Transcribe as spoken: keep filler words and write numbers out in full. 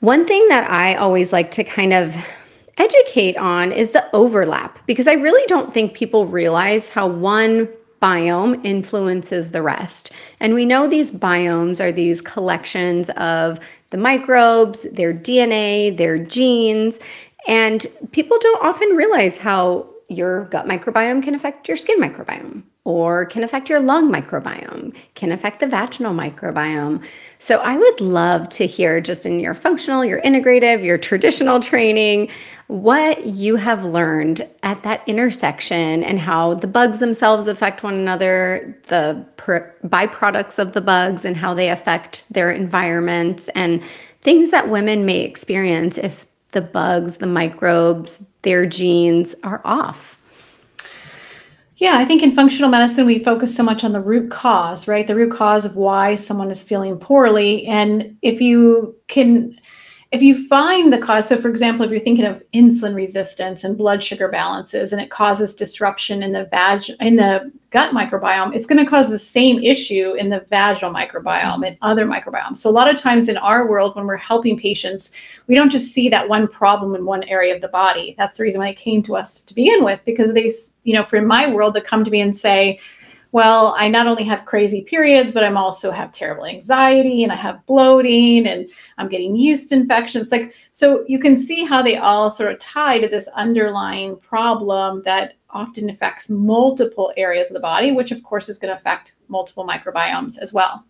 One thing that I always like to kind of educate on is the overlap, because I really don't think people realize how one biome influences the rest. And we know these biomes are these collections of the microbes, their D N A, their genes, and people don't often realize how your gut microbiome can affect your skin microbiome, or can affect your lung microbiome, can affect the vaginal microbiome. So I would love to hear, just in your functional, your integrative, your traditional training, what you have learned at that intersection and how the bugs themselves affect one another, the byproducts of the bugs and how they affect their environments, and things that women may experience if the bugs, the microbes, their genes are off. Yeah, I think in functional medicine, we focus so much on the root cause, right? The root cause of why someone is feeling poorly. And if you can, if you find the cause, so for example, if you're thinking of insulin resistance and blood sugar balances, and it causes disruption in the vag, in the gut microbiome, it's going to cause the same issue in the vaginal microbiome and other microbiomes. So a lot of times in our world, when we're helping patients, we don't just see that one problem in one area of the body. That's the reason why it came to us to begin with, because they, you know, for my world, they come to me and say, well, I not only have crazy periods, but I'm also have terrible anxiety, and I have bloating, and I'm getting yeast infections. Like, so you can see how they all sort of tie to this underlying problem that often affects multiple areas of the body, which of course is going to affect multiple microbiomes as well.